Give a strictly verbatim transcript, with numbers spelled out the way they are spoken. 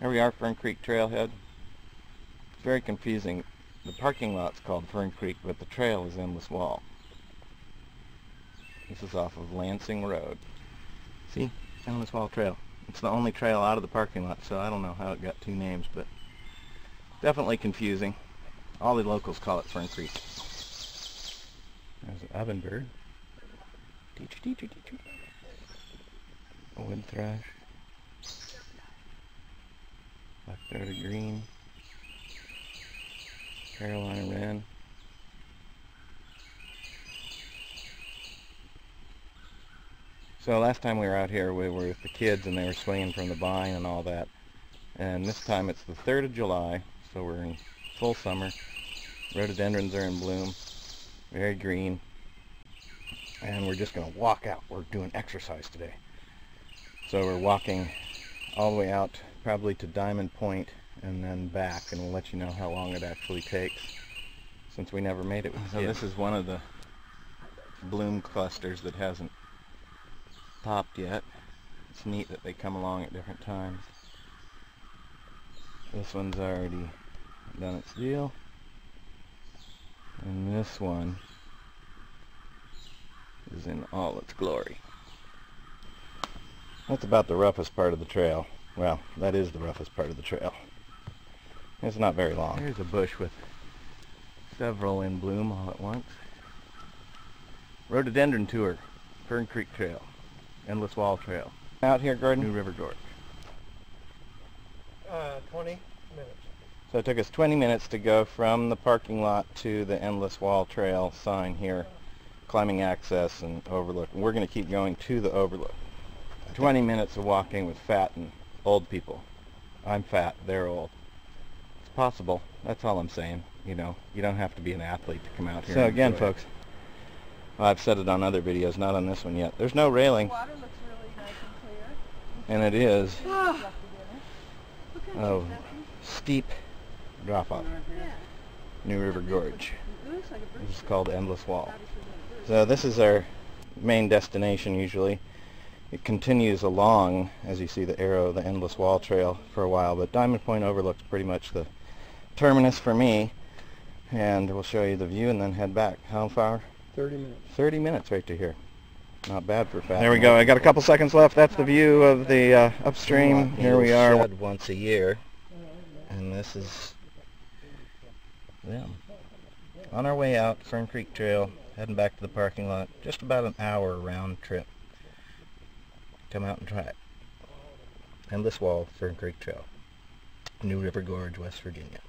There we are, Fern Creek Trailhead. It's very confusing. The parking lot's called Fern Creek, but the trail is Endless Wall. This is off of Lansing Road. See? Endless Wall Trail. It's the only trail out of the parking lot, so I don't know how it got two names, but definitely confusing. All the locals call it Fern Creek. There's an ovenbird. Teacher, teacher, teacher. A wood thrush. Black throated green. Carolina wren. So last time we were out here, we were with the kids and they were swinging from the vine and all that. And this time it's the third of July, so we're in full summer. Rhododendrons are in bloom, very green. And we're just going to walk out. We're doing exercise today. So we're walking all the way out, probably to Diamond Point and then back, and we'll let you know how long it actually takes since we never made it with So kids. This is one of the bloom clusters that hasn't popped yet. It's neat that they come along at different times. This one's already done its deal. And this one is in all its glory. That's about the roughest part of the trail. Well, that is the roughest part of the trail. It's not very long. Here's a bush with several in bloom all at once. Rhododendron tour, Fern Creek Trail, Endless Wall Trail. Out here, Gordon? New River Gorge. Uh, twenty minutes. So it took us twenty minutes to go from the parking lot to the Endless Wall Trail sign here. Climbing access and overlook. And we're going to keep going to the overlook. twenty minutes of walking with fat and old people. I'm fat, they're old. It's possible. That's all I'm saying. You know, you don't have to be an athlete to come out here. So again, folks, well, I've said it on other videos, not on this one yet. There's no railing. The water looks really nice and clear. And it is. Oh, steep drop off. Yeah. New River Gorge. This is called Endless Wall. So this is our main destination usually. It continues along, as you see the arrow, the Endless Wall Trail for a while, but Diamond Point Overlook's pretty much the terminus for me. And we'll show you the view and then head back. How far? thirty minutes. thirty minutes right to here. Not bad for fat. There we go. I got a couple seconds left. That's the view of the uh, upstream. Here we are. Once a year. And this is them. On our way out, Fern Creek Trail, heading back to the parking lot. Just about an hour round trip. Come out and try it. Endless Wall, Fern Creek Trail, New River Gorge, West Virginia.